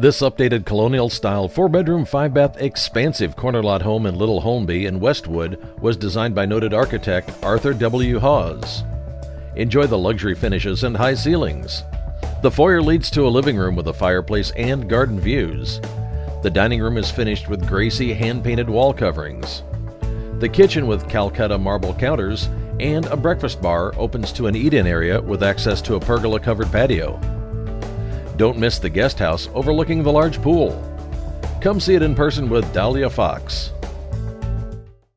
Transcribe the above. This updated colonial-style four-bedroom, five-bath, expansive corner-lot home in Little Holmby in Westwood was designed by noted architect Arthur W. Hawes. Enjoy the luxury finishes and high ceilings. The foyer leads to a living room with a fireplace and garden views. The dining room is finished with Gracie hand-painted wall coverings. The kitchen with Calacatta marble counters and a breakfast bar opens to an eat-in area with access to a pergola-covered patio. Don't miss the guest house overlooking the large pool. Come see it in person with Dahlia Fox.